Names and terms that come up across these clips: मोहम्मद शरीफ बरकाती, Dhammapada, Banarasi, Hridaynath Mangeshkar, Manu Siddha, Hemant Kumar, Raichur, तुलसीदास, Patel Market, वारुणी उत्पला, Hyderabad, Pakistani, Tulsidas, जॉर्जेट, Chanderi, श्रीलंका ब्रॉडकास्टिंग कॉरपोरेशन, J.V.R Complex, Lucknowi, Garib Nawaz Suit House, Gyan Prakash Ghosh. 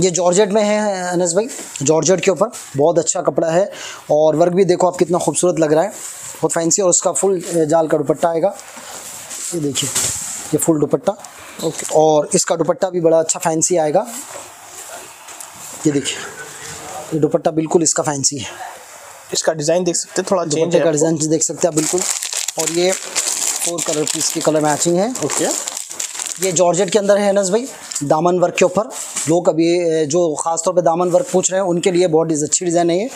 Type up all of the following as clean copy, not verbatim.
ये जॉर्जेट में है अनस भाई, जॉर्जेट के ऊपर बहुत अच्छा कपड़ा है और वर्क भी देखो आप कितना खूबसूरत लग रहा है, बहुत फैंसी। और उसका फुल जाल का दुपट्टा आएगा, ये देखिए ये फुल दुपट्टा ओके। और इसका दुपट्टा भी बड़ा अच्छा फैंसी आएगा, ये देखिए ये दुपट्टा बिल्कुल इसका फैंसी है। इसका डिज़ाइन देख सकते हैं, थोड़ा चेंज है, डिज़ाइन देख सकते हैं बिल्कुल। और ये 4 कलर पीस की कलर मैचिंग है ओके। ये जॉर्जेट के अंदर है अनस भाई, दामन वर्क के ऊपर। लोग अभी जो ख़ासतौर पे दामन वर्क पूछ रहे हैं उनके लिए बहुत अच्छी डिज़ाइन है ये।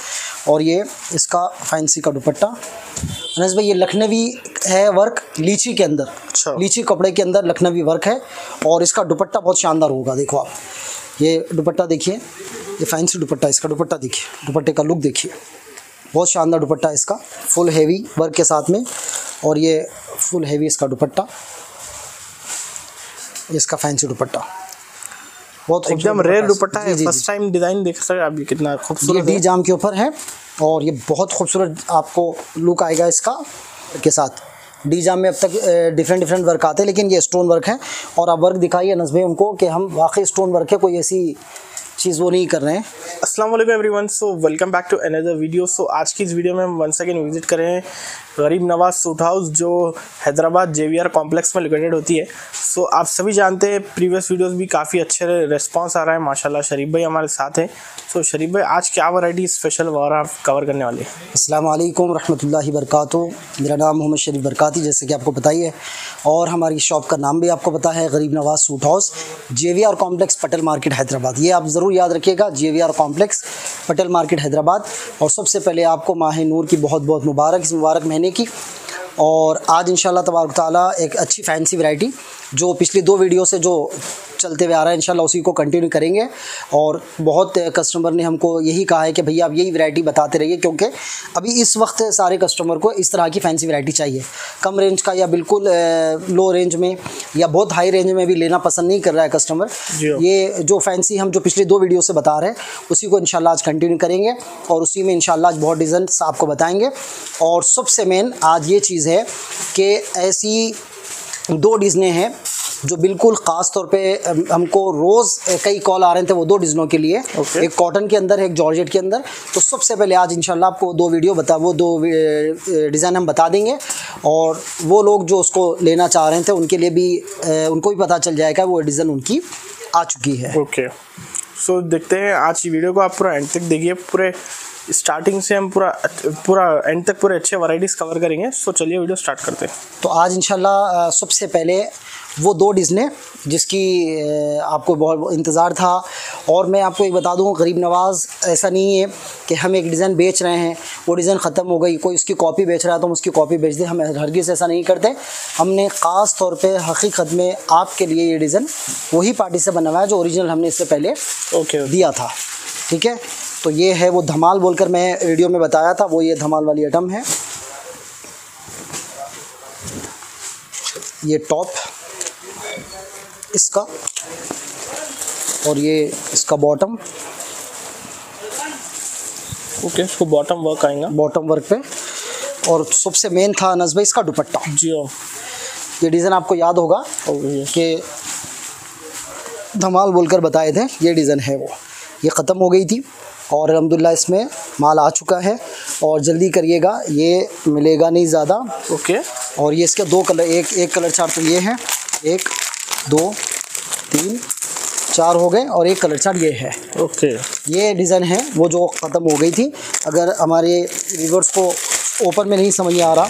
और ये इसका फैंसी का दुपट्टा अनस भाई, ये लखनवी है वर्क, लीची के अंदर अच्छा, लीची कपड़े के अंदर लखनवी वर्क है। और इसका दुपट्टा बहुत शानदार होगा, देखो आप ये दुपट्टा देखिए, ये फैंसी दुपट्टा, इसका दुपट्टा देखिए, दुपट्टे का लुक देखिए, बहुत शानदार दुपट्टा इसका, फुल हैवी वर्क के साथ में। और ये फुल हैवी इसका दुपट्टा, इसका फैंसी दुपट्टा, बहुत एकदम रेयर दुपट्टा है। फर्स्ट टाइम डिज़ाइन देख सकते हैं आप, ये कितना खूबसूरत डी जाम के ऊपर है। और ये बहुत खूबसूरत आपको लुक आएगा इसका के साथ। डी जाम में अब तक डिफरेंट वर्क आते हैं, लेकिन ये स्टोन वर्क है। और आप वर्क दिखाइए अनस भाई उनको कि हम वाकई स्टोन वर्क है, कोई ऐसी चीज़ वो नहीं कर रहे हैं। अस्सलाम वालेकुम everyone, so welcome back to another video. So आज की इस वीडियो में हम वंस अगेन विजिट कर रहे हैं गरीब नवाज सूट हाउस, जो हैदराबाद JVR कॉम्प्लेक्स में लोकेटेड होती है। सो आप सभी जानते हैं, प्रीवियस वीडियोस भी काफ़ी अच्छे रिस्पांस आ रहा है माशाल्लाह। शरीफ भाई हमारे साथ हैं। सो शरीफ भाई, आज क्या वैरायटी स्पेशल वगैरह आप कवर करने वाले हैं? अस्सलाम वालेकुम रहमतुल्लाहि वबरकातुहू, मेरा नाम मोहम्मद शरीफ बरकाती, जैसे कि आपको बताइए। और हमारी शॉप का नाम भी आपको पता है, Garib Nawaz suit house, JVR complex, Patel market, Hyderabad. ये आप ज़रूर याद रखिएगा, JVR complex, Patel market, Hyderabad. और सबसे पहले आपको माह नूर की बहुत बहुत मुबारक, इस मुबारक महीने की। और आज इंशाल्लाह तबारक ताला एक अच्छी फैंसी वैरायटी, जो पिछली 2 वीडियो से जो चलते हुए आ रहा है, इंशाल्लाह उसी को कंटिन्यू करेंगे। और बहुत कस्टमर ने हमको यही कहा है कि भैया आप यही वैरायटी बताते रहिए, क्योंकि अभी इस वक्त सारे कस्टमर को इस तरह की फैंसी वैरायटी चाहिए। कम रेंज का या बिल्कुल लो रेंज में या बहुत हाई रेंज में भी लेना पसंद नहीं कर रहा है कस्टमर। ये जो फैंसी हम जो पिछले 2 वीडियो से बता रहे हैं, उसी को इंशाल्लाह आज कंटिन्यू करेंगे। और उसी में इंशाल्लाह आज बहुत डिज़ाइन आपको बताएँगे। और सबसे मेन आज ये चीज़ है कि ऐसी 2 डिज़ाइनें हैं जो बिल्कुल ख़ास तौर पे हमको रोज़ कई कॉल आ रहे थे, वो 2 डिज़ाइनों के लिए okay। एक कॉटन के अंदर है, एक जॉर्जेट के अंदर। तो सबसे पहले आज इंशाल्लाह आपको वो 2 डिज़ाइन हम बता देंगे। और वो लोग जो उसको लेना चाह रहे थे उनके लिए भी उनको भी पता चल जाएगा वो डिज़ाइन उनकी आ चुकी है ओके। सो देखते हैं आज की वीडियो को, आप पूरा एंड तक देखिए, पूरे स्टार्टिंग से हम पूरा एंड तक पूरे अच्छे वैरायटीज़ कवर करेंगे। सो चलिए वीडियो स्टार्ट करते हैं। तो आज इंशाल्लाह सबसे पहले वो 2 डिज़ाइनें जिसकी आपको बहुत इंतज़ार था। और मैं आपको एक बता दूं, गरीब नवाज़ ऐसा नहीं है कि हम एक डिज़ाइन बेच रहे हैं, वो डिज़ाइन ख़त्म हो गई, कोई उसकी कॉपी बेच रहा है तो हम उसकी कॉपी बेच दें। हम हरगिज़ ऐसा नहीं करते। हमने ख़ास तौर पे हकीकत में आपके लिए ये डिज़ाइन वही पार्टी से बनवाया जो ओरिजिनल हमने इससे पहले ओके दिया था, ठीक है। तो ये है वो धमाल बोलकर मैं वीडियो में बताया था, वो ये धमाल वाली आइटम है। ये टॉप इसका और ये इसका बॉटम ओके, इसको बॉटम वर्क आएगा, बॉटम वर्क पे। और सबसे मेन था अनस भाई इसका दुपट्टा जी। ये डिज़ाइन आपको याद होगा कि धमाल बोलकर बताए थे, ये डिज़ाइन है वो, ये ख़त्म हो गई थी। और अल्हम्दुलिल्लाह इसमें माल आ चुका है। और जल्दी करिएगा, ये मिलेगा नहीं ज़्यादा ओके। और ये इसके 2 कलर, एक कलर चार्ट तो ये है, 1 2 3 4 हो गए। और एक कलर चार्ट ये है ओके। ये डिज़ाइन है वो जो ख़त्म हो गई थी। अगर हमारे व्यूअर्स को ओपन में नहीं समझ आ रहा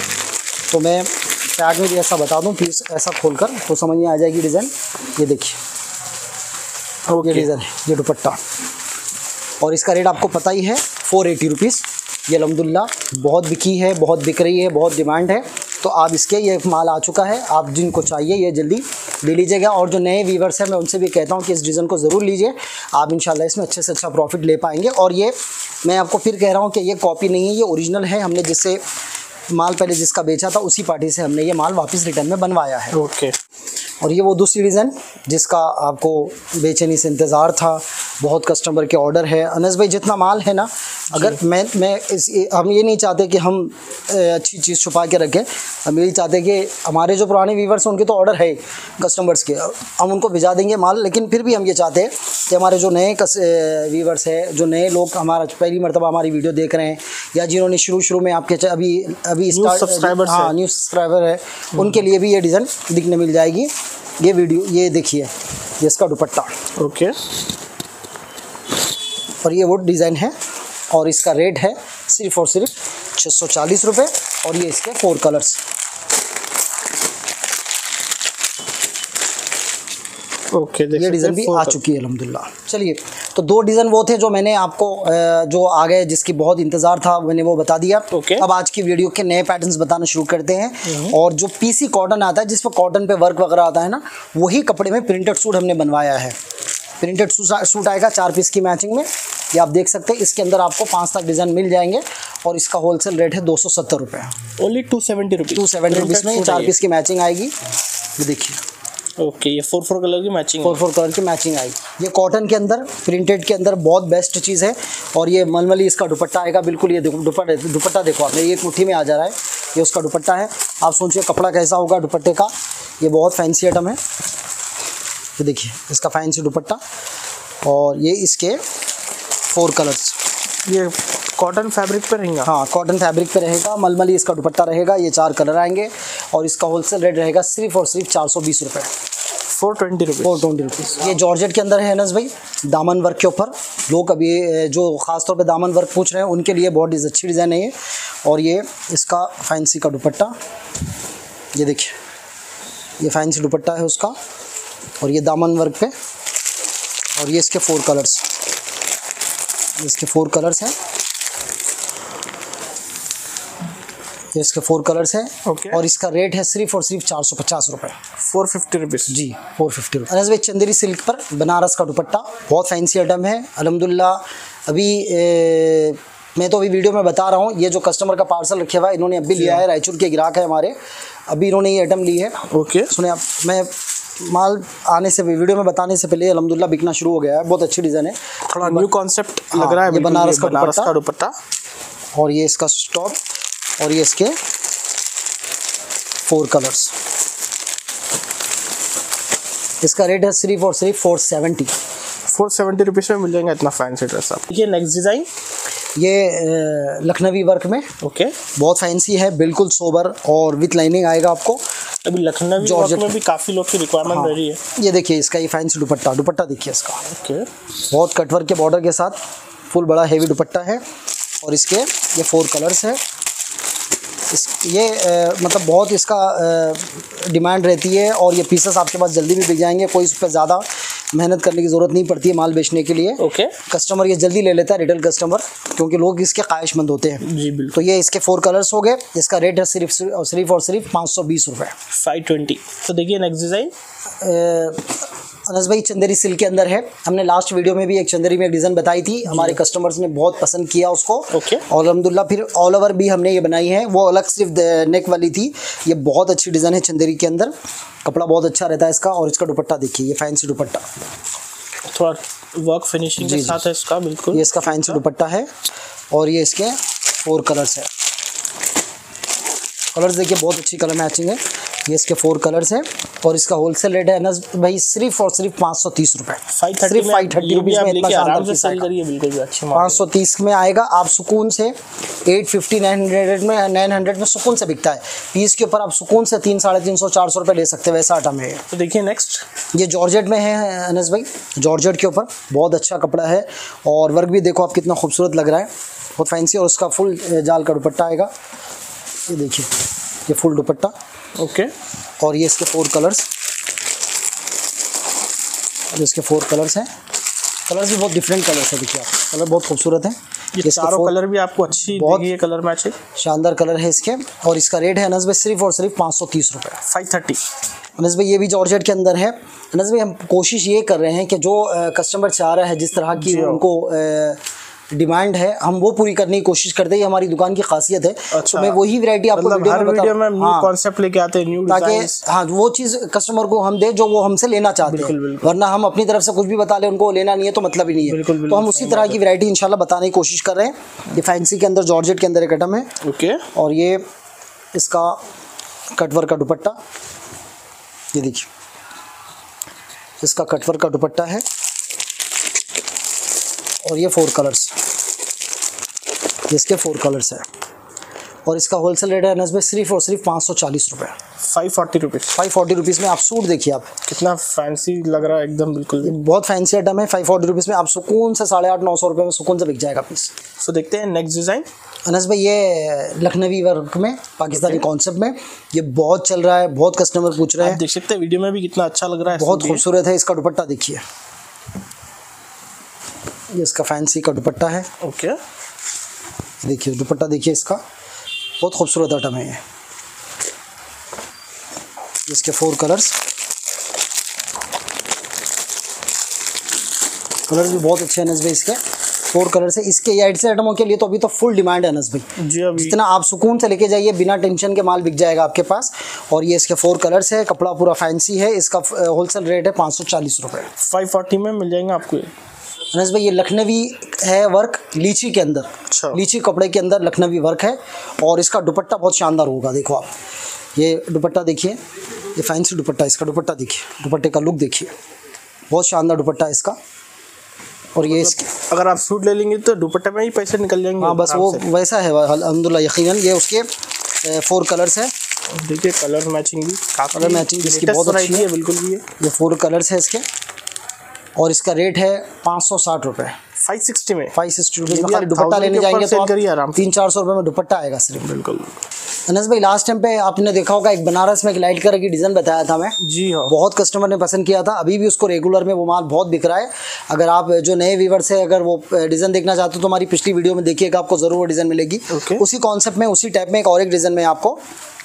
तो मैं टैग में भी ऐसा बता दूं, प्लीज़ ऐसा खोलकर तो समझ में आ जाएगी डिज़ाइन। ये देखिए ओके डिज़ाइन है, ये दुपट्टा। और इसका रेट आपको पता ही है 480 रुपीज़। ये अल्हम्दुलिल्लाह बहुत बिकी है, बहुत बिक रही है, बहुत डिमांड है। तो आप इसके ये माल आ चुका है, आप जिनको चाहिए ये जल्दी ले लीजिएगा। और जो नए व्यूअर्स हैं मैं उनसे भी कहता हूँ कि इस डिज़ाइन को ज़रूर लीजिए, आप इंशाल्लाह इसमें अच्छे से अच्छा प्रॉफिट ले पाएंगे। और ये मैं आपको फिर कह रहा हूँ कि ये कॉपी नहीं है, ये ओरिजिनल है। हमने जिससे माल पहले जिसका बेचा था उसी पार्टी से हमने ये माल वापस रिटर्न में बनवाया है ओके। और ये वो दूसरी डिज़ाइन जिसका आपको बेचैनी से इंतज़ार था, बहुत कस्टमर के ऑर्डर है। अनस भाई जितना माल है ना, अगर हम ये नहीं चाहते कि हम अच्छी चीज़ छुपा के रखें, हम यही चाहते कि हमारे जो पुराने व्यूवर्स हैं उनके तो ऑर्डर है कस्टमर्स के, हम उनको भिजा देंगे माल, लेकिन फिर भी हम ये चाहते हैं कि हमारे जो नए व्यूवर्स है, जो नए लोग हमारा पहली मरतबा हमारी वीडियो देख रहे हैं या जिन्होंने शुरू में आपके अभी न्यू सब्सक्राइबर है, उनके लिए भी ये डिज़ाइन दिखने मिल जाएगी। ये वीडियो ये देखिए, ये इसका दुपट्टा ओके, और ये वो डिज़ाइन है और इसका रेट है सिर्फ और सिर्फ 640 रुपये। और ये इसके 4 कलर्स। ओके, ये डिज़ाइन भी आ चुकी है अल्हम्दुलिल्लाह। चलिए, तो 2 डिज़ाइन वो थे जो मैंने आपको जो आ गए जिसकी बहुत इंतज़ार था, मैंने वो बता दिया। अब आज की वीडियो के नए पैटर्न्स बताना शुरू करते हैं। और जो पीसी कॉटन आता है, जिस पर कॉटन पे वर्क वगैरह आता है ना, वही कपड़े में प्रिंटेड सूट हमने बनवाया है। प्रिंटेड सूट आएगा 4 पीस की मैचिंग में, ये आप देख सकते हैं। इसके अंदर आपको 5-7 डिज़ाइन मिल जाएंगे और इसका होलसेल रेट है 270 रुपये, ओनली 270 रुपीज़ में 4 पीस की मैचिंग आएगी। ये देखिए ओके, ये 4-4 कलर की मैचिंग, 4-4 कलर की मैचिंग आई। ये कॉटन के अंदर प्रिंटेड के अंदर बहुत बेस्ट चीज़ है। और ये मलमली इसका दुपट्टा आएगा, बिल्कुल ये दुपट्टा देखो आपने, ये एक मुट्ठी में आ जा रहा है। ये उसका दुपट्टा है, आप सोचिए कपड़ा कैसा होगा दुपट्टे का। ये बहुत फैंसी आइटम है, ये देखिए इसका फैंसी दुपट्टा। और ये इसके 4 कलर्स, ये कॉटन फैब्रिक पर रहेगा। हाँ, कॉटन फैब्रिक पर रहेगा, मलमली इसका दुपट्टा रहेगा। ये 4 कलर आएंगे और इसका होलसेल रेट रहेगा सिर्फ और सिर्फ 420 रुपये, 420 रुपीज़। ये जॉर्जेट के अंदर है अनस भाई, दामन वर्क के ऊपर। लोग अभी जो ख़ास तौर पे दामन वर्क पूछ रहे हैं उनके लिए बहुत अच्छी डिज़ाइन है ये। और ये इसका फैंसी का दुपट्टा, ये देखिए ये फैंसी दुपट्टा है उसका, और ये दामन वर्क पे। और ये इसके 4 कलर्स, इसके 4 कलर्स हैं, इसके 4 कलर्स है। और इसका रेट है सिर्फ और सिर्फ 450 रुपये, 450 रुपीज़ जी, 450 रुपये। अनस भाई चंदेरी सिल्क पर बनारस का दुपट्टा, बहुत फैंसी आइटम है अल्हम्दुलिल्लाह। अभी मैं तो अभी वीडियो में बता रहा हूँ, ये जो कस्टमर का पार्सल रखे हुआ है इन्होंने अभी लिया है, रायचूर के ग्राहक है हमारे, अभी इन्होंने ये आइटम ली है। ओके, सुने आप, मैं माल आने से वीडियो में बताने से पहले अल्हम्दुलिल्लाह बिकना शुरू हो गया है। बहुत अच्छी डिज़ाइन है, थोड़ा न्यू कॉन्सेप्ट लग रहा है, बनारस का दुपट्टा। और ये इसका स्टॉप, और ये इसके 4 कलर्स। इसका रेट है सिर्फ और सिर्फ 470 रुपीस में मिल जाएगा इतना फैंसी ड्रेस आपको। ये नेक्स्ट डिज़ाइन, ये लखनवी वर्क में ओके, बहुत फैंसी है, बिल्कुल सोबर और विथ लाइनिंग आएगा आपको। अभी लखनवी जॉर्जेट में भी काफ़ी लोग की रिक्वायरमेंट रही है। ये देखिए इसका ये फैंसी दुपट्टा देखिए इसका ओके, बहुत कटवर्क के बॉर्डर के साथ फुल बड़ा हैवी दुपट्टा है। और इसके ये 4 कलर्स है। ये मतलब बहुत इसका डिमांड रहती है और ये पीसेस आपके पास जल्दी भी बिक जाएंगे, कोई इस पर ज़्यादा मेहनत करने की ज़रूरत नहीं पड़ती है माल बेचने के लिए। ओके, कस्टमर ये जल्दी ले लेता है, रिटेल कस्टमर, क्योंकि लोग इसके ख्वाहिशमंद होते हैं जी बिल्कुल। तो ये इसके 4 कलर्स हो गए, इसका रेट है सिर्फ और सिर्फ 520 रुपये, 520। तो देखिए नेक्स्ट डिज़ाइन अनस भाई चंदेरी सिल्क के अंदर है। हमने लास्ट वीडियो में भी एक चंदेरी में डिज़ाइन बताई थी, हमारे कस्टमर्स ने बहुत पसंद किया उसको। ओके, और अल्हम्दुलिल्लाह फिर ऑल ओवर भी हमने ये बनाई है, वो अलग सिर्फ नेक वाली थी। ये बहुत अच्छी डिज़ाइन है चंदेरी के अंदर, कपड़ा बहुत अच्छा रहता है इसका। और इसका दुपट्टा देखिए, ये फैंसी दुपट्टा, थोड़ा वर्क फिनिशिंग के साथ है इसका, बिल्कुल ये इसका फैंसी दुपट्टा है। और ये इसके 4 कलर्स है, कलर्स देखिए बहुत अच्छी कलर मैचिंग है। ये इसके 4 कलर्स हैं और इसका होलसेल रेट है अनस भाई सिर्फ और सिर्फ 530 रुपये, 530 रुपीज़ में इतना आराम से सेल करिए, बिल्कुल अच्छी। 530 में आएगा, आप सुकून से 850 900 में सुकून से बिकता है पीस के ऊपर, आप सुकून से 300-400 रुपये ले सकते हैं, वैसा आटा में। तो देखिए नेक्स्ट, ये जॉर्जेट में है अनस भाई, जॉर्जेट के ऊपर बहुत अच्छा कपड़ा है और वर्क भी देखो आप कितना खूबसूरत लग रहा है, बहुत फैंसी। और उसका फुल जाल का दुपट्टा आएगा, ये देखिए ये फुल दुपट्टा ओके। और ये इसके 4 कलर्स, और इसके 4 कलर्स हैं, कलर्स भी बहुत डिफरेंट कलर्स हैं, देखिए आप कलर बहुत खूबसूरत हैं। ये चारों कलर भी आपको अच्छी बहुत ये कलर मैच है, शानदार कलर है इसके। और इसका रेट है अनस भाई सिर्फ और सिर्फ 530 रुपये, 530। अनस भाई ये भी जॉर्जेट के अंदर है। अनस भाई हम कोशिश ये कर रहे हैं कि जो कस्टमर चाह रहा है जिस तरह की उनको डिमांड है हम वो पूरी करने की कोशिश करते हैं, ये हमारी दुकान की खासियत है। अच्छा। मैं वही वैरायटी आपको वीडियो में न्यू कॉन्सेप्ट लेके आते हैं, न्यू डिजाइन, हाँ वो चीज़ कस्टमर को हम दे जो वो हमसे लेना चाहते हैं, वरना हम अपनी तरफ से कुछ भी बता ले उनको लेना नहीं है तो मतलब ही नहीं है। तो हम उसी तरह की वैरायटी इंशाल्लाह बताने की कोशिश कर रहे हैं। ये फैंसी के अंदर जॉर्जेट के अंदर एक आइटम है, ओके, और ये इसका कटवर का दुपट्टा, ये देखिए इसका कटवर का दुपट्टा है, और ये फोर कलर्स, इसके फोर कलर्स है, और इसका होलसेल रेट है अनस में सिर्फ और सिर्फ 540 रुपये, 540 रुपीज़, 540 रुपीज़ में आप सूट देखिए आप कितना फैंसी लग रहा है एकदम, बिल्कुल बहुत फैंसी आइटम है। 540 रुपीज़ में आप सुकून से 8,500-9,000 रुपये में सुकून से बिक जाएगा पीस। तो देखते हैं नेक्स्ट डिज़ाइन। अनस भाई ये लखनवी वर्क में पाकिस्तानी कॉन्सेप्ट में ये बहुत चल रहा है, बहुत कस्टमर पूछ रहे हैं, देख सकते हैं वीडियो में भी कितना अच्छा लग रहा है, बहुत खूबसूरत है। इसका दुपट्टा देखिए, ये इसका फैंसी का दुपट्टा है, ओके, देखिए दुपट्टा देखिए इसका, बहुत खूबसूरत आइटम है ये। इसके फोर कलर्स, कलर भी बहुत अच्छे हैं अनस भाई, इसके फोर कलर्स है। इसके ये ऐसे आइटमों के लिए तो अभी तो फुल डिमांड है अनस भाई जी, अभी जितना आप सुकून से लेके जाइए बिना टेंशन के माल बिक जाएगा आपके पास। और ये इसके फोर कलर्स है, कपड़ा पूरा फैंसी है, इसका होलसेल रेट है 540 रुपये, 540 में मिल जाएंगे आपको। अनस भाई ये लखनवी है वर्क, लीची के अंदर, अच्छा लीची कपड़े के अंदर लखनवी वर्क है, और इसका दुपट्टा बहुत शानदार होगा। देखो आप ये दुपट्टा देखिए, ये फैंसी दुपट्टा, इसका दुपट्टा देखिए, दुपट्टे का लुक देखिए, बहुत शानदार दुपट्टा है इसका। और ये मतलब अगर आप सूट ले लेंगे तो दुपट्टे में ही पैसे निकल जाएंगे। हाँ बस वो वैसा है अल्हम्दुलिल्लाह, यकीनन। ये उसके फोर कलर्स है, देखिए कलर मैचिंग भी, कलर मैचिंग इसकी बहुत अच्छी है, बिल्कुल भी है। ये फोर कलर्स है इसके, और इसका रेट है 560 रुपये, 560 में, 560 रुपये। खाली दुपट्टा लेने जाएंगे तो 300-400 रुपये में दुपट्टा आएगा सिर्फ, बिल्कुल। अनस भाई लास्ट टाइम पे आपने देखा होगा एक बनारस में एक लाइट कलर की डिज़ाइन बताया था मैं, जी हाँ, बहुत कस्टमर ने पसंद किया था, अभी भी उसको रेगुलर में वो माल बहुत बिक रहा है। अगर आप जो नए व्यूअर्स है अगर वो डिज़ाइन देखना चाहते हो तो हमारी पिछली वीडियो में देखिएगा, आपको ज़रूर वो डिज़ाइन मिलेगी। उसी कॉन्सेप्ट में उसी टाइप में एक और एक डिज़ाइन में आपको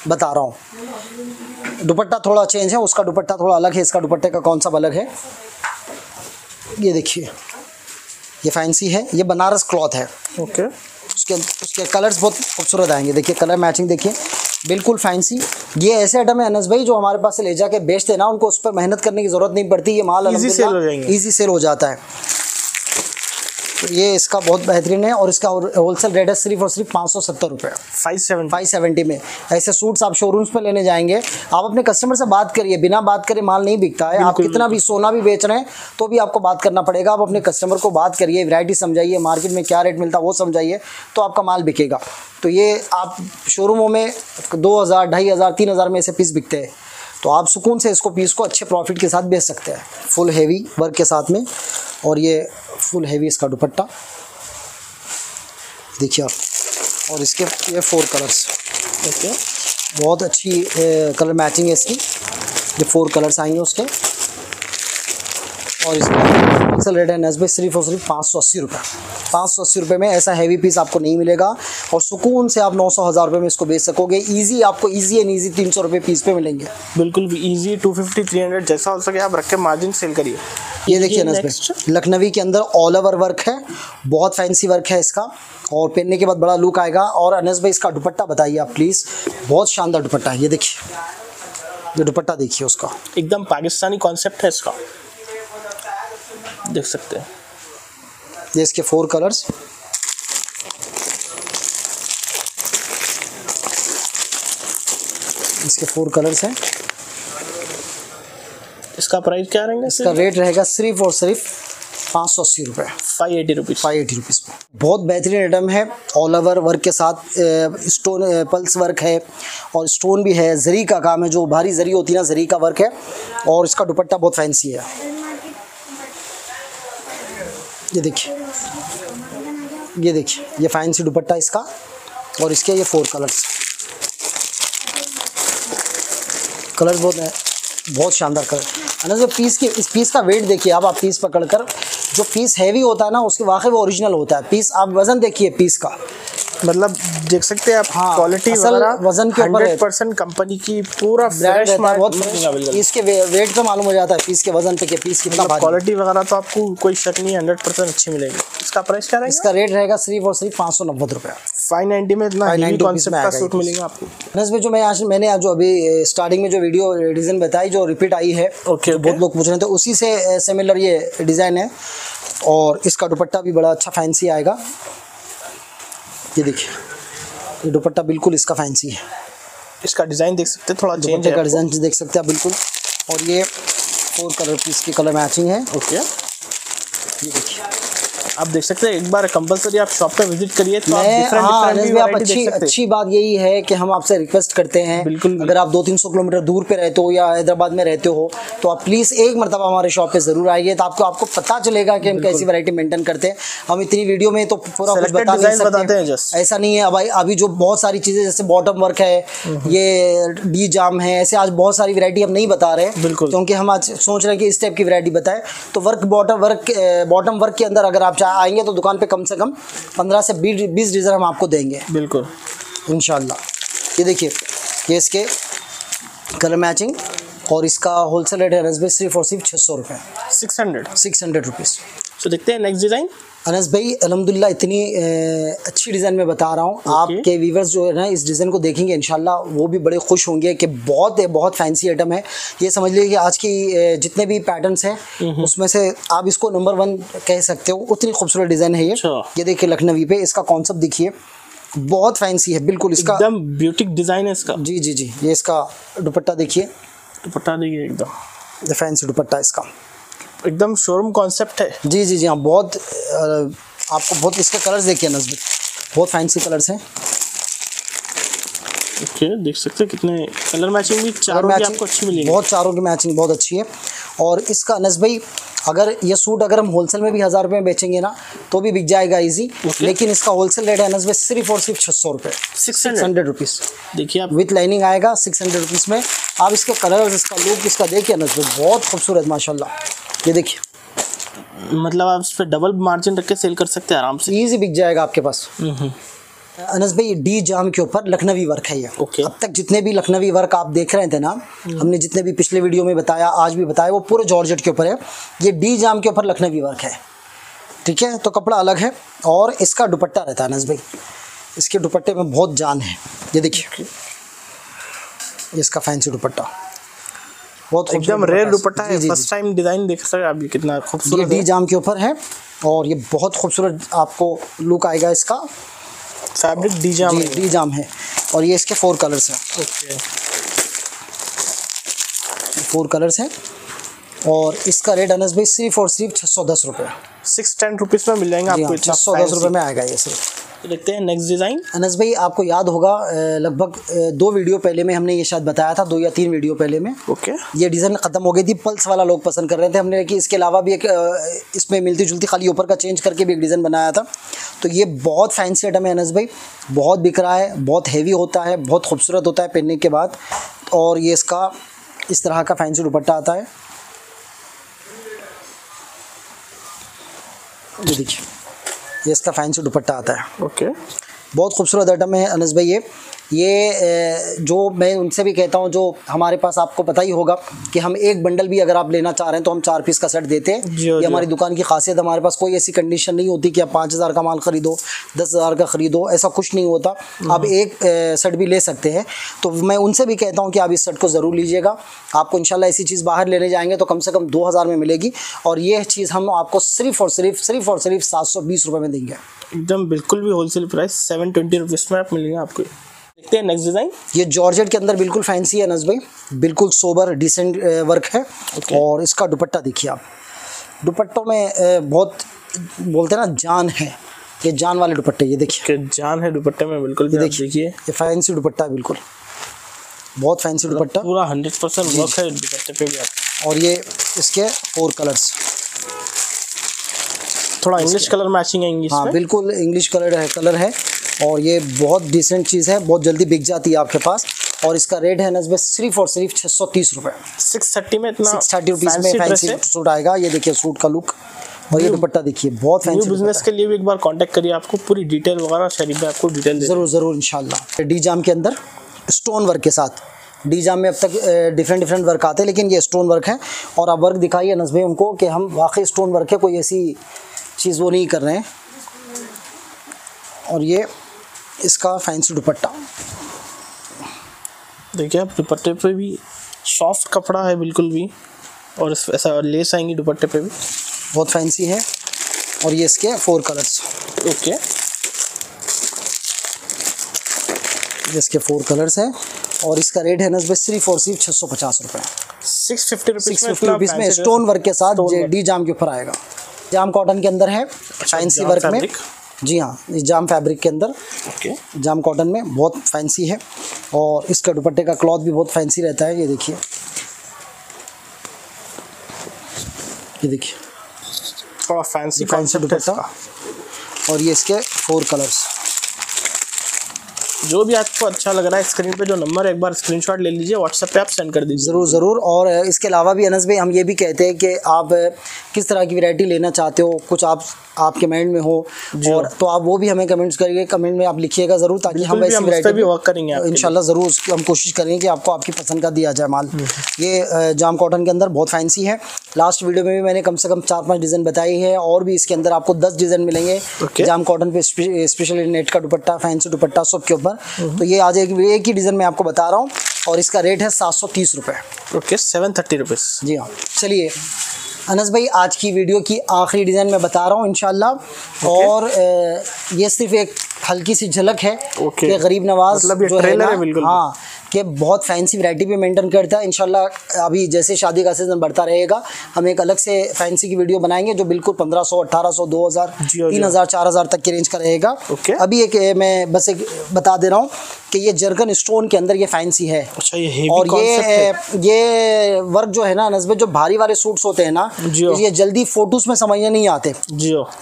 बता रहा हूँ, दुपट्टा थोड़ा चेंज है, उसका दुपट्टा थोड़ा अलग है, इसका दुपट्टे का कॉन्सेप्ट अलग है। ये देखिए ये फैंसी है, ये बनारस क्लॉथ है, ओके। उसके कलर्स बहुत खूबसूरत आएंगे, देखिए कलर मैचिंग देखिए, बिल्कुल फैंसी। ये ऐसे आइटम है अनस भाई जो हमारे पास से ले जाके बेचते हैं ना, उनको उस पर मेहनत करने की ज़रूरत नहीं पड़ती, ये माल ईजी सेल हो जाता है। तो ये इसका बहुत बेहतरीन है, और इसका होलसेल रेट है सिर्फ और सिर्फ 570 रुपये, 570 में। ऐसे सूट्स आप शोरूम्स पर लेने जाएंगे, आप अपने कस्टमर से बात करिए, बिना बात करे माल नहीं बिकता है। आप कितना भी सोना भी बेच रहे हैं तो भी आपको बात करना पड़ेगा, आप अपने कस्टमर को बात करिए, वैरायटी समझाइए, मार्केट में क्या रेट मिलता है वो समझाइए, तो आपका माल बिकेगा। तो ये आप शोरूमों में 2,000, 2,500, 3,000 में ऐसे पीस बिकते हैं, तो आप सुकून से इसको पीस को अच्छे प्रॉफिट के साथ बेच सकते हैं, फुल हेवी वर्क के साथ में। और ये फुल हेवी इसका दुपट्टा देखिए आप, और इसके ये फोर कलर्स, ओके, बहुत अच्छी कलर मैचिंग है इसकी, ये फोर कलर्स आएंगे उसके। और इसका होलसेल रेट है नस्बे सिर्फ और सिर्फ 580 रुपये, 580 रुपये में ऐसा हैवी पीस आपको नहीं मिलेगा, और सुकून से आप 900-1,000 रुपये में इसको बेच सकोगे, इजी, आपको इजी एंड इजी 300 रुपये पीस पे मिलेंगे, बिल्कुल भी इजी। 250-300 जैसा हो सके आप रख के मार्जिन सेल करिए। ये देखिए अनस भाई लखनवी के अंदर ऑल ओवर वर्क है, बहुत फैंसी वर्क है इसका, और पहनने के बाद बड़ा लुक आएगा। और अनस भाई इसका दुपट्टा बताइए आप प्लीज़, बहुत शानदार दुपट्टा है, ये देखिए, ये दुपट्टा देखिए उसका, एकदम पाकिस्तानी कॉन्सेप्ट है इसका, देख सकते हैं। ये इसके फोर कलर्स, इसके फोर कलर्स हैं। इसका प्राइस क्या रहेगा? इसका रेट रहेगा सिर्फ और सिर्फ 580 रुपये, 580 रुपीज़ में। बहुत बेहतरीन आइटम है, ऑल ओवर वर्क के साथ, स्टोन पल्स वर्क है, और स्टोन भी है, जरी का काम है, जो भारी जरी होती है ना, जरी का वर्क है, और इसका दुपट्टा बहुत फैंसी है, ये देखिए, ये देखिए, ये फैंसी दुपट्टा इसका, और इसके ये फोर कलर्स, कलर बहुत है, बहुत शानदार कलर। अनस भाई पीस के इस पीस का वेट देखिए, अब आप पीस पकड़ कर, जो पीस हैवी होता है ना उसके वाकई वो ओरिजिनल होता है पीस, आप वज़न देखिए पीस का, मतलब देख सकते हैं आप क्वालिटी वजन के ऊपर 100% कंपनी की पूरा फ्रेश माल बहुत पीस के वेट पे मालूम हो जाता है, पीस के वजन पे कि पीस कितना भारी। क्वालिटी वगैरह तो आपको कोई शक नहीं है, 100% अच्छी मिलेगी। इसका प्राइस क्या रहेगा? इसका रेट रहेगा सिर्फ और सिर्फ 590 रुपया। 590 में इतना हैवी कांसेप्ट का सूट मिलेगा आपको। प्लस में जो मैंने जो अभी स्टार्टिंग में जो वीडियो डिजाइन बताई जो रिपीट आई है, बहुत लोग पूछ रहे थे, उसी से सिमिलर ये डिजाइन है। और इसका दुपट्टा भी बड़ा अच्छा फैंसी आएगा, ये देखिए, ये दुपट्टा बिल्कुल इसका फैंसी है। इसका डिज़ाइन देख सकते हैं, थोड़ा चेंज है, डिज़ाइन देख सकते हैं आप बिल्कुल। और ये 4 कलर पीस की कलर मैचिंग है। ओके, ये देखिए आप देख सकते हैं। एक बार कंपलसरी आप शॉप पे विजिट करिए तो आप डिफरेंट अच्छी अच्छी बात यही है कि हम आपसे रिक्वेस्ट करते हैं, बिल्कुल अगर आप 200-300 किलोमीटर दूर पे रहते हो या हैदराबाद में रहते हो तो आप प्लीज़ एक मरतबा हमारे शॉप पे ज़रूर आइए, तो आपको आपको पता चलेगा कि हम कैसी वैरायटी मेंटेन करते हैं। हम इतनी वीडियो में तो पूरा कुछ बता नहीं सकते, ऐसा नहीं है। अब अभी जो बहुत सारी चीज़ें जैसे बॉटम वर्क है, ये डी जाम है, ऐसे आज बहुत सारी वैरायटी हम नहीं बता रहे हैं, क्योंकि हम आज सोच रहे हैं कि इस टाइप की वैरायटी बताएं। तो बॉटम वर्क के अंदर अगर आप आएंगे तो दुकान पे कम से कम 15 से 20 डिज़ाइन हम आपको देंगे, बिल्कुल इंशाल्लाह। ये देखिए, ये इसके कलर मैचिंग। और इसका होलसेल रेट है अनस भाई सिर्फ और सिर्फ 600 रुपये, 600 रुपीज़। तो देखते हैं नेक्स्ट डिज़ाइन। अनस भाई अलहमदुलिल्लाह इतनी अच्छी डिज़ाइन मैं बता रहा हूँ, आपके व्यूवर्स जो है ना इस डिज़ाइन को देखेंगे इंशाल्लाह वो भी बड़े खुश होंगे कि बहुत फैंसी आइटम है। ये समझ लीजिए कि आज की जितने भी पैटर्न्स हैं उसमें से आप इसको नंबर 1 कह सकते हो, उतनी खूबसूरत डिज़ाइन है ये देखिए लखनवी पे। इसका कॉन्सेप्ट देखिए, बहुत फैंसी है बिल्कुल, इसका एकदम ब्यूटिक डिज़ाइन है इसका। जी, ये इसका दुपट्टा देखिए, एकदम फैंसी दुपट्टा, इसका एकदम शोरूम कॉन्सेप्ट है। जी, हाँ बहुत आपको बहुत इसके कलर्स देखिए नज़दीक, बहुत फैंसी कलर्स हैं। ओके, देख सकते हैं कितने कलर मैचिंग भी चारों की आपको अच्छी मिलेगी, बहुत चारों की मैचिंग बहुत अच्छी है। और इसका अनस भाई अगर ये सूट अगर हम होलसेल में भी 1000 रुपये में बेचेंगे ना तो भी बिक जाएगा इजी, लेकिन इसका होलसेल रेट है अनस भाई सिर्फ और सिर्फ 600 रुपये, 600 रुपीज़। देखिए आप विथ लाइनिंग आएगा 600 रुपीज़ में। आप इसके कलर्स, इसका लुक, इसका देखिए अनस भाई बहुत खूबसूरत माशाल्लाह। ये देखिए, मतलब आप इस पर डबल मार्जिन रख के सेल कर सकते हैं आराम से, इजी बिक जाएगा आपके पास। अनस भाई डी जाम के ऊपर लखनवी वर्क है ये। अब तक जितने भी लखनवी वर्क आप देख रहे थे ना, हमने जितने भी पिछले वीडियो में बताया, आज भी बताया, वो पूरे जॉर्जेट के ऊपर है। ये डी जाम के ऊपर लखनवी वर्क है, ठीक है, तो कपड़ा अलग है। और इसका दुपट्टा रहता है अनस भाई, इसके दुपट्टे में बहुत जान है। ये देखिए, इसका फैंसी दुपट्टा, बहुत एकदम रेयर दुपट्टा है। फर्स्ट टाइम डिज़ाइन देख सकते हैं आप, ये कितना खूबसूरत डी जाम के ऊपर है। और ये बहुत खूबसूरत आपको लुक आएगा, इसका फैब्रिक डी जाम है। और ये इसके 4 कलर्स हैं। ओके, 4 कलर्स हैं। और इसका रेट अनस भाई सिर्फ और सिर्फ 610 रुपये, 610 रुपीज़ में मिल जाएंगे आपको, 610 रुपये में आएगा ये सिर्फ। देखते हैं नेक्स्ट डिज़ाइन। अनस भाई आपको याद होगा लगभग 2 वीडियो पहले में हमने ये शायद बताया था, 2 या 3 वीडियो पहले में। ओके, ये डिज़ाइन ख़त्म हो गई थी, पल्स वाला लोग पसंद कर रहे थे। हमने कि इसके अलावा भी एक इसमें मिलती जुलती खाली ऊपर का चेंज करके भी एक डिज़ाइन बनाया था। तो ये बहुत फैंसी आइटम है अनस भाई, बहुत बिक रहा है, बहुत हैवी होता है, बहुत खूबसूरत होता है पहनने के बाद। और ये इसका इस तरह का फैंसी दुपट्टा आता है, ये देखिए, ये इसका फैंसी दुपट्टा आता है। ओके, बहुत खूबसूरत आइटम है अनस भाई ये जो मैं उनसे भी कहता हूँ, जो हमारे पास आपको पता ही होगा कि हम एक बंडल भी अगर आप लेना चाह रहे हैं तो हम 4 पीस का सेट देते हैं। ये हमारी दुकान की खासियत, हमारे पास कोई ऐसी कंडीशन नहीं होती कि आप 5000 का माल खरीदो, 10000 का खरीदो, ऐसा कुछ नहीं होता। आप एक सेट भी ले सकते हैं। तो मैं उनसे भी कहता हूँ कि आप इस सेट को ज़रूर लीजिएगा, आपको इंशाल्लाह ऐसी चीज़ बाहर लेने जाएंगे तो कम से कम 2000 में मिलेगी। और ये चीज़ हम आपको सिर्फ और सिर्फ 720 रुपये में देंगे, एकदम बिल्कुल भी होलसेल प्राइस 720 रुपीज़ में आप मिलेगा आपको। देखते हैं नेक्स्ट डिज़ाइन। ये जॉर्जेट के अंदर बिल्कुल फैंसी है अनस भाई, बिल्कुल सोबर डिसेंट वर्क है। और इसका दुपट्टा देखिए आप, दुपट्टों में बहुत बोलते हैं ना जान है, ये जान वाले दुपट्टे, ये देखिए जान है दुपट्टे में बिल्कुल। ये देखिए, ये फैंसी दुपट्टा है बिल्कुल, बहुत फैंसी दुपट्टा, पूरा 100% वर्क है दुपट्टे पे भी। और ये इसके 4 कलर्स, थोड़ा इंग्लिश कलर मैचिंग आएंगी, हाँ बिल्कुल इंग्लिश कलर है। और ये बहुत डिसेंट चीज़ है, बहुत जल्दी बिक जाती है आपके पास। और इसका रेट है नज़बे सिर्फ और सिर्फ 630 रुपये, 630 में इतना 630 रुपीज़ में फैंसी सूट आएगा। ये देखिए सूट का लुक, और ये दुपट्टा देखिए बहुत फैंसी बिजनेस के लिए भी एक बार कांटेक्ट करिए, आपको पूरी डिटेल वगैरह शरीफ में आपको डिटेल जरूर जरूर इंशाल्लाह। डी जाम के अंदर स्टोन वर्क के साथ, डी जाम में अब तक डिफरेंट डिफरेंट वर्क आते हैं लेकिन ये स्टोन वर्क है। और आप वर्क दिखाइए अनस भाई उनको कि हम वाकई स्टोन वर्क है, कोई ऐसी चीज़ वो नहीं कर रहे हैं। और ये इसका फैंसी दुपट्टा देखिए, आप दुपट्टे पे भी सॉफ्ट कपड़ा है बिल्कुल भी, और ऐसा लेस आएंगी दुपट्टे पे भी, बहुत फैंसी है। और ये इसके 4 कलर्स, ओके ये इसके 4 कलर्स हैं। और इसका रेट है नज़बे सिर्फ और सिर्फ 650 रुपये, 650 रुपीज़ में स्टोन वर्क के साथ डी जाम के ऊपर आएगा। जाम कॉटन के अंदर है फैंसी वर्क में, जी हाँ जाम फैब्रिक के अंदर जाम कॉटन में बहुत फैंसी है। और इसका दुपट्टे का क्लॉथ भी बहुत फैंसी रहता है, ये देखिए थोड़ा फैंसी दुपट्टा। और ये इसके 4 कलर्स। जो भी आपको अच्छा लग रहा है स्क्रीन पे जो नंबर है एक बार स्क्रीनशॉट ले लीजिए, व्हाट्सएप पे आप सेंड कर दीजिए ज़रूर ज़रूर। और इसके अलावा भी अनस भाई हम ये भी कहते हैं कि आप किस तरह की वैरायटी लेना चाहते हो, कुछ आप आपके माइंड में हो और तो आप वो भी हमें कमेंट्स करिए, कमेंट में आप लिखिएगा ज़रूर, ताकि हम ऐसी वैरायटी भी वर्क करेंगे इंशाल्लाह। ज़रूर हम कोशिश करेंगे कि आपको आपकी पसंद का दिया जाए माल। ये जाम कॉटन के अंदर बहुत फैंसी है, लास्ट वीडियो में भी मैंने कम से कम 4-5 डिज़ाइन बताई है और भी इसके अंदर आपको 10 डिज़ाइन मिलेंगे जाम कॉटन पे, स्पेशली नेट का दुपट्टा, फैंसी दुपट्टा सब के ऊपर। तो ये आज एक ही डिज़ाइन मैं आपको बता रहा हूँ और इसका रेट है 730 रुपये, ओके 730 रुपीज़, जी हाँ। चलिए अनस भाई आज की वीडियो की आखिरी डिज़ाइन मैं बता रहा हूँ इंशाल्लाह, और ये सिर्फ एक हल्की सी झलक है कि गरीब नवाज जो है ना, हाँ कि बहुत फैंसी वैरायटी भी मेंटेन करता है इंशाल्लाह। अभी जैसे शादी का सीज़न बढ़ता रहेगा हम एक अलग से फैंसी की वीडियो बनाएंगे जो बिल्कुल 1500, 1800, 2000, 3000, 4000 तक की रेंज का रहेगा। अभी एक मैं बस एक बता दे रहा हूँ कि ये जर्गन स्टोन के अंदर ये फैंसी है। अच्छा, ये और ये वर्क जो है ना नस्बे, जो भारी वाले सूट्स होते हैं ना ये जल्दी फोटोज़ में समझ नहीं आते,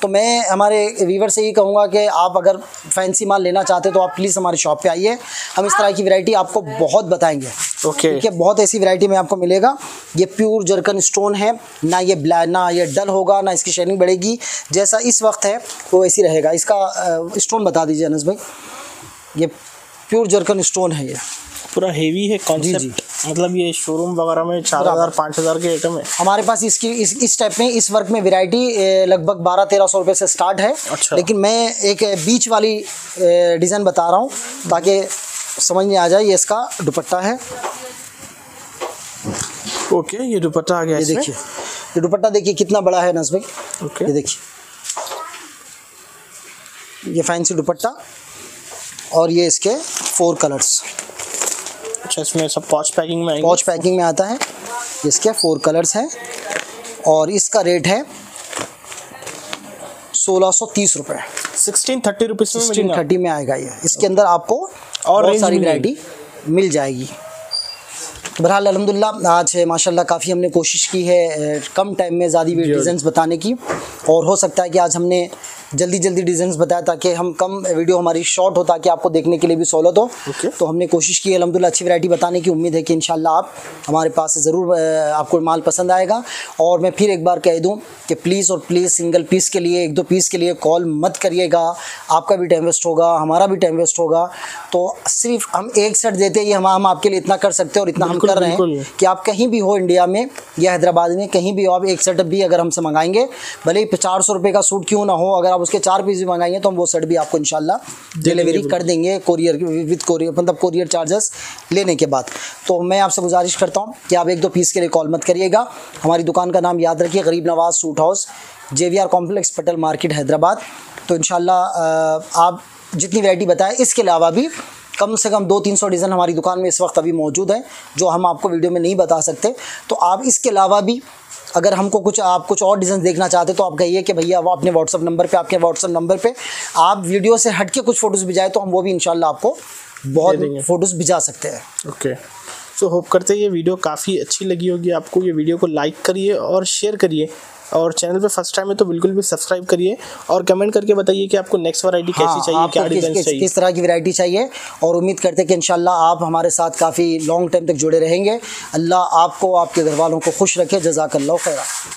तो मैं हमारे व्यूवर से ही कहूँगा कि आप अगर फैंसी माल लेना चाहते तो आप प्लीज़ हमारी शॉप पर आइए, हम इस तरह की वैरायटी आपको बहुत बताएंगे ठीक है। बहुत ऐसी वैरायटी में आपको मिलेगा। ये प्योर जर्कन स्टोन है ना, ये ब्लैक ना ये डल होगा ना इसकी शेडिंग बढ़ेगी, जैसा इस वक्त है वो वैसी रहेगा। इसका स्टोन बता दीजिए अनस भाई, ये प्योर जर्कन स्टोन है, ये पूरा हेवी है कॉन्सेप्ट। जी जी, मतलब ये शोरूम वगैरह में 4000-5000 के आइटम है हमारे पास। इसकी इस टाइप में इस वर्क में वैरायटी लगभग 1200-1300 रुपये से स्टार्ट है। अच्छा, लेकिन मैं एक बीच वाली डिज़ाइन बता रहा हूँ ताकि समझ में आ जाए। ये इसका दुपट्टा है, ओके ये दुपट्टा आ गया, ये देखिए ये दुपट्टा देखिए कितना बड़ा है नस भाई, ओके ये देखिए ये फैंसी दुपट्टा। और ये इसके 4 कलर्स, अच्छा इसमें सब पॉच पैकिंग में आता है। इसके 4 कलर्स हैं और इसका रेट है 1630 रुपये, 1630 में आएगा ये। इसके अंदर आपको और सारी वैरायटी मिल जाएगी। बहरहाल अल्हम्दुलिल्लाह आज माशाल्लाह काफ़ी हमने कोशिश की है कम टाइम में ज़्यादा डिज़ाइंस बताने की, और हो सकता है कि आज हमने जल्दी डिज़ाइंस बताया ताकि हम कम वीडियो हमारी शॉर्ट हो ताकि आपको देखने के लिए भी सहूलत हो। तो हमने कोशिश की है अल्हम्दुलिल्लाह अच्छी वैरायटी बताने की। उम्मीद है कि इंशाल्लाह आप हमारे पास से ज़रूर आपको माल पसंद आएगा। और मैं फिर एक बार कह दूं कि प्लीज़ और प्लीज़ सिंगल पीस के लिए, 1-2 पीस के लिए कॉल मत करिएगा, आपका भी टाइम वेस्ट होगा, हमारा भी टाइम वेस्ट होगा। तो सिर्फ हम एक सेट देते हैं, हम आपके लिए इतना कर सकते हैं और इतना हम कर रहे हैं कि आप कहीं भी हो इंडिया में या हैदराबाद में कहीं भी हो, आप एक सेट भी अगर हमसे मंगाएंगे भले ही 400 रुपये का सूट क्यों ना हो, अगर आप उसके 4 पीस भी मंगाएंगे तो हम वो सेट भी आपको इंशाल्लाह डिलीवरी कर देंगे कोरियर विद कोरियर, मतलब कोरियर चार्जेस लेने के बाद। तो मैं आपसे गुजारिश करता हूं कि आप 1-2 पीस के लिए कॉल मत करिएगा। हमारी दुकान का नाम याद रखिए, Garib Nawaz suit house, JVR complex, Patel market, Hyderabad. तो इंशाल्लाह आप जितनी वैरायटी बताएं इसके अलावा भी कम से कम 200-300 डिज़ाइन हमारी दुकान में इस वक्त अभी मौजूद है जो हम आपको वीडियो में नहीं बता सकते। तो आप इसके अलावा भी अगर हमको कुछ और डिज़ाइन देखना चाहते तो आप कहिए कि भैया वो अपने व्हाट्सअप नंबर पे आप वीडियो से हट के कुछ फ़ोटोज़ भिजाए तो हम वो भी इंशाल्लाह आपको बहुत फ़ोटोज़ भिजा सकते हैं। ओके सो होप करते हैं ये वीडियो काफ़ी अच्छी लगी होगी आपको। ये वीडियो को लाइक करिए और शेयर करिए, और चैनल पे फर्स्ट टाइम है तो बिल्कुल भी सब्सक्राइब करिए और कमेंट करके बताइए कि आपको नेक्स्ट वैरायटी कैसी चाहिए, क्या डिज़ाइन चाहिए, किस तरह की वैरायटी चाहिए। और उम्मीद करते हैं कि इंशाल्लाह आप हमारे साथ काफ़ी लॉन्ग टाइम तक जुड़े रहेंगे। अल्लाह आपको, आपके घर वालों को खुश रखे। जज़ाकल्लाह खैर।